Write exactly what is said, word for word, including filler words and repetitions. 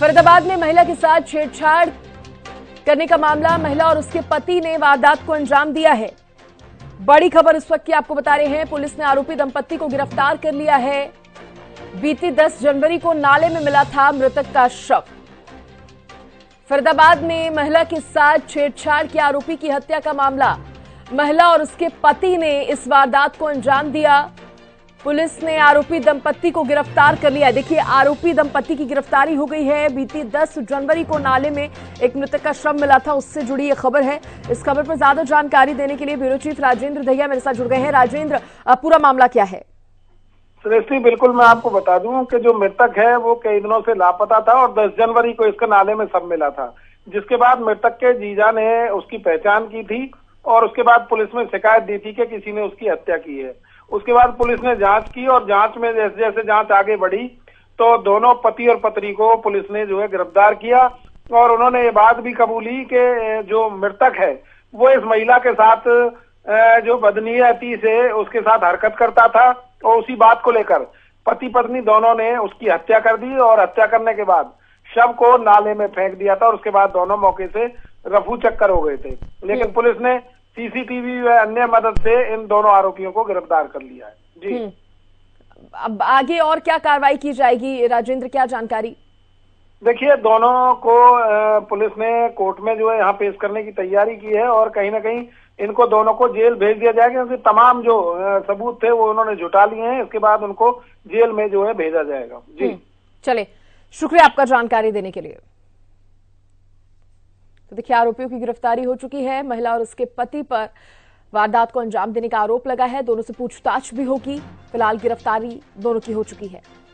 फरीदाबाद में महिला के साथ छेड़छाड़ करने का मामला, महिला और उसके पति ने वारदात को अंजाम दिया है। बड़ी खबर इस वक्त की आपको बता रहे हैं, पुलिस ने आरोपी दंपत्ति को गिरफ्तार कर लिया है। बीती दस जनवरी को नाले में मिला था मृतक का शव। फरीदाबाद में महिला के साथ छेड़छाड़ के आरोपी की हत्या का मामला, महिला और उसके पति ने इस वारदात को अंजाम दिया। पुलिस ने आरोपी दंपत्ति को गिरफ्तार कर लिया। देखिए, आरोपी दंपत्ति की गिरफ्तारी हो गई है। बीती दस जनवरी को नाले में एक मृतक का शव मिला था, उससे जुड़ी ये खबर है। इस खबर पर ज्यादा जानकारी देने के लिए ब्यूरो चीफ राजेंद्र दहिया मेरे साथ जुड़ गए हैं। राजेंद्र, पूरा मामला क्या है? सृष्टि, बिल्कुल मैं आपको बता दूं कि जो मृतक है वो कई दिनों से लापता था और दस जनवरी को इसका नाले में शव मिला था, जिसके बाद मृतक के जीजा ने उसकी पहचान की थी और उसके बाद पुलिस में शिकायत दी थी कि किसी ने उसकी हत्या की है। उसके बाद पुलिस ने जांच की और जांच में जैसे जैसे जांच आगे बढ़ी तो दोनों पति और पत्नी को पुलिस ने जो है गिरफ्तार किया और उन्होंने ये बात भी कबूली कि जो मृतक है वो इस महिला के साथ जो बदनीयती से उसके साथ हरकत करता था और उसी बात को लेकर पति पत्नी दोनों ने उसकी हत्या कर दी और हत्या करने के बाद शव को नाले में फेंक दिया था और उसके बाद दोनों मौके से रफू चक्कर हो गए थे। लेकिन पुलिस ने सीसीटीवी व अन्य मदद से इन दोनों आरोपियों को गिरफ्तार कर लिया है। जी, अब आगे और क्या कार्रवाई की जाएगी राजेंद्र, क्या जानकारी? देखिए, दोनों को पुलिस ने कोर्ट में जो है यहाँ पेश करने की तैयारी की है और कहीं ना कहीं इनको दोनों को जेल भेज दिया जाएगा क्योंकि तमाम जो सबूत थे वो उन्होंने जुटा लिए हैं। इसके बाद उनको जेल में जो है भेजा जाएगा। जी, चले, शुक्रिया आपका जानकारी देने के लिए। तो देखिए, आरोपियों की गिरफ्तारी हो चुकी है। महिला और उसके पति पर वारदात को अंजाम देने का आरोप लगा है। दोनों से पूछताछ भी होगी। फिलहाल गिरफ्तारी दोनों की हो चुकी है।